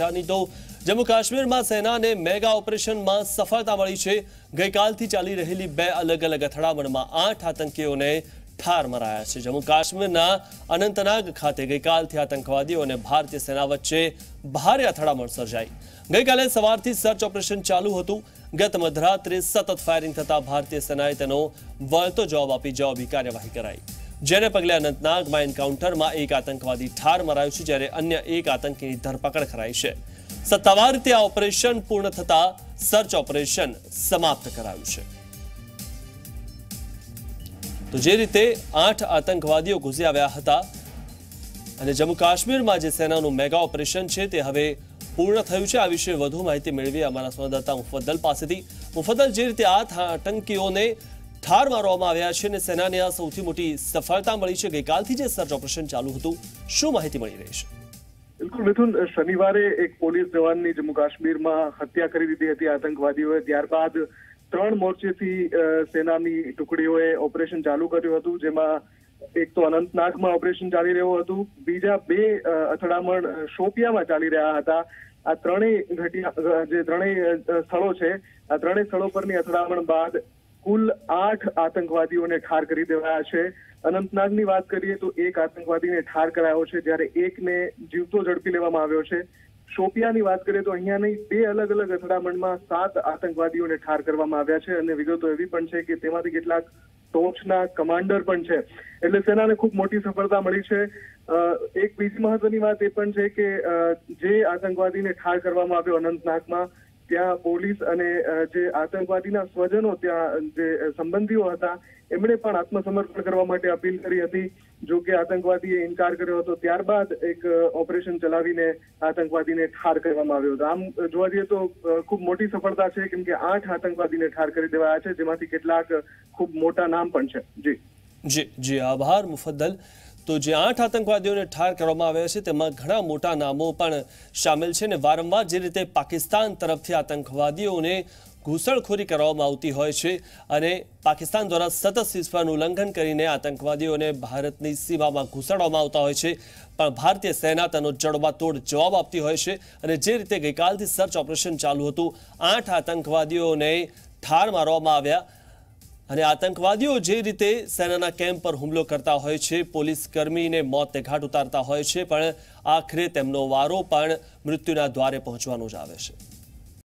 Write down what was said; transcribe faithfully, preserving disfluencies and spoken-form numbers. तो जम्मू काश्मीर में सेना ने मेगा ऑपरेशन में सफलता मिली है। गई काल थी चाली रहेली बे अलग अलग અથડામણ में आठ आतंकीओं ने ठार मराया है। जम्मू काश्मीर ना अनंतनाग खाते गई काल थी आतंकवादियों और भारतीय सेना वच्चे भारी અથડામણ सर्जाई। गई काले सवारथी सर्च ऑपरेशन चालू हतुं। गत मध्यरात्रे सतत फायरिंग थता भारतीय सेनाए तेनो वळतो जवाब आपी जवाबी कार्यवाही कराई, जेने पगले अनंतनाग में एनकाउंटर में एक आतंकवादी ठार मरायो छे, ज्यारे अन्य एक आतंकी की धरपकड़ कराई है। सत्तावार रीते आ ऑपरेशन पूर्ण थता सर्च ऑपरेशन समाप्त करायु छे। तो जे रीते आठ आतंकवादीओ घुसी आव्या हता अने जम्मू काश्मीर में जे सेनानु मेगा ऑपरेशन छे ते हवे पूर्ण थयुं छे। आ विषे वधु माहिती मेळवीए अमारा संवाददाता मुफद्दल पासेथी। मुफद्दल, जे रीते आ आतंकीओने ठार मारवामां आव्या छे ने सेनाने आ सौथी मोटी सफलता मळी छे, गई कालथी जे सर्च ऑपरेशन चालू हतुं, शुं माहिती मळी रही छे? बिल्कुल मिथुन, शनिवार एक पोलिस जवान जम्मू काश्मीर में हत्या कर दी थी आतंकवादीओ। त्यारबाद त्रण मोर्चे थी सेना की टुकड़ीओए ऑपरेशन चालू कर्युं हतुं, जेमां एक तो अनंतनाग में ऑपरेशन चाली रह्युं हतुं, बीजा बे અથડામણ શોપિયા में चाली रह्या हता। आ त्रणेय घटिया जे त्रणेय स्थलों छे, आ त्रणेय स्थलों परनी અથડામણ बाद कुल आठ आतंकवादियों ने ठार करी देवाया छे। अनंतनाग की बात करिए तो एक आतंकवादी ने ठार करायो छे, ज्यारे एक ने जीवतो झड़पी लेवामां आव्यो छे। शोपिया की बात करिए तो अहींया नहीं बे अलग अलग અથડામણ में सात आतंकवादियों ने ठार करवामां आव्या छे अने विगतो एवी पण छे के तेमांथी केटलाक टोचना कमांडर पण छे, एटले सेनाने खूब मोटी सफलता मळी छे। एक बीजी महत्वनी वात ए पण छे के जे आतंकवादी ने ठार करवामां आव्यो अनंतनाग में, ત્યાં પોલીસ અને જે આતંકવાદીના સ્વજનો, ત્યાં જે સંબંધીઓ હતા, એમણે પણ આત્મસમર્પણ કરવા માટે અપીલ કરી હતી, જો કે આતંકવાદીએ ઇનકાર કર્યો હતો। ત્યારબાદ એક ઓપરેશન ચલાવીને આતંકવાદીને ઠાર કરવામાં આવ્યો હતો। આમ જોવા જઈએ તો ખૂબ મોટી સફળતા છે, કેમ કે આઠ આતંકવાદીને ઠાર કરી દેવાયા છે, જેમાંથી કેટલાક ખૂબ મોટા નામ પણ છે। જી જી જી આભાર મુફદ્દલ। तो जे आठ आतंकवादियों ने ठार करवामां आव्या छे तेमां घणा मोटा नामों पण शामिल छे। ने वारंवार जे रीते पाकिस्तान तरफथी आतंकवादीओने घूसणखोरी करवामां आवती होय छे अने पाकिस्तान द्वारा सतत सीजफायरनुं उल्लंघन करीने आतंकवादीओने भारतनी सीमामां घुसाडवामां आवता होय छे, पण भारतीय सेना तेनो जड़बातोड़ जवाब आपती होय छे। अने जे रीते गईकालथी सर्च ऑपरेशन चालू हतुं, आठ आतंकवादीओने ठार मारवामां आव्या। आतंकवादीओ जे रीते सेनाना केम्प पर हुमलो करता होय छे, पोलीसकर्मी ने मौत ने घाट उतारता होय छे, पण आखरे तेमनो वारो पण मृत्युना द्वारे पहोंचवानो ज आवे छे।